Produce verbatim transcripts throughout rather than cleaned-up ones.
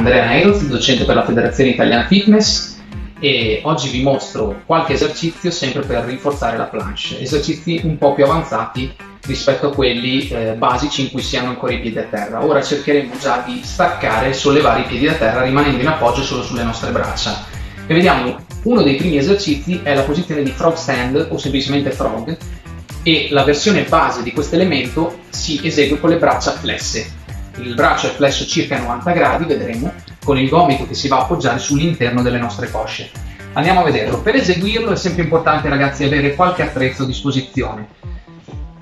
Andrea Neyroz, docente per la Federazione Italiana Fitness, e oggi vi mostro qualche esercizio sempre per rinforzare la planche, esercizi un po' più avanzati rispetto a quelli eh, basici in cui si hanno ancora i piedi a terra. Ora cercheremo già di staccare e sollevare i piedi da terra rimanendo in appoggio solo sulle nostre braccia. E vediamo, uno dei primi esercizi è la posizione di frog stand o semplicemente frog, e la versione base di questo elemento si esegue con le braccia flesse. Il braccio è flesso circa novanta gradi, vedremo, con il gomito che si va a appoggiare sull'interno delle nostre cosce. Andiamo a vederlo. Per eseguirlo è sempre importante, ragazzi, avere qualche attrezzo a disposizione.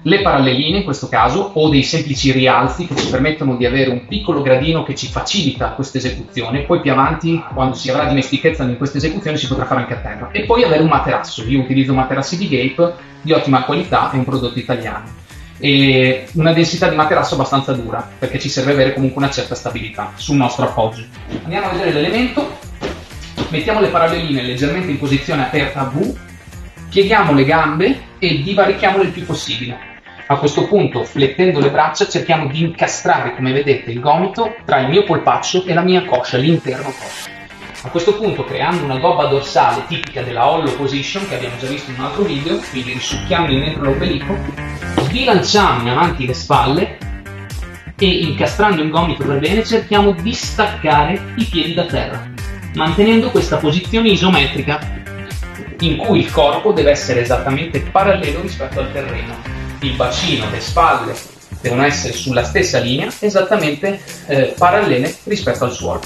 Le paralleline in questo caso, o dei semplici rialzi che ci permettono di avere un piccolo gradino che ci facilita questa esecuzione. Poi più avanti, quando si avrà dimestichezza in questa esecuzione, si potrà fare anche a terra. E poi avere un materasso. Io utilizzo materassi di Gape di ottima qualità, è un prodotto italiano. E una densità di materasso abbastanza dura, perché ci serve avere comunque una certa stabilità sul nostro appoggio. Andiamo a vedere l'elemento. Mettiamo le paralleline leggermente in posizione aperta a V, pieghiamo le gambe e divarichiamole il più possibile. A questo punto, flettendo le braccia, cerchiamo di incastrare, come vedete, il gomito tra il mio polpaccio e la mia coscia, l'interno coscia. A questo punto, creando una gobba dorsale tipica della hollow position, che abbiamo già visto in un altro video, quindi risucchiamo il metro l'obliquo, bilanciamo in avanti le spalle e, incastrando il gomito per bene, cerchiamo di staccare i piedi da terra, mantenendo questa posizione isometrica in cui il corpo deve essere esattamente parallelo rispetto al terreno. Il bacino, le spalle devono essere sulla stessa linea, esattamente eh, parallele rispetto al suolo.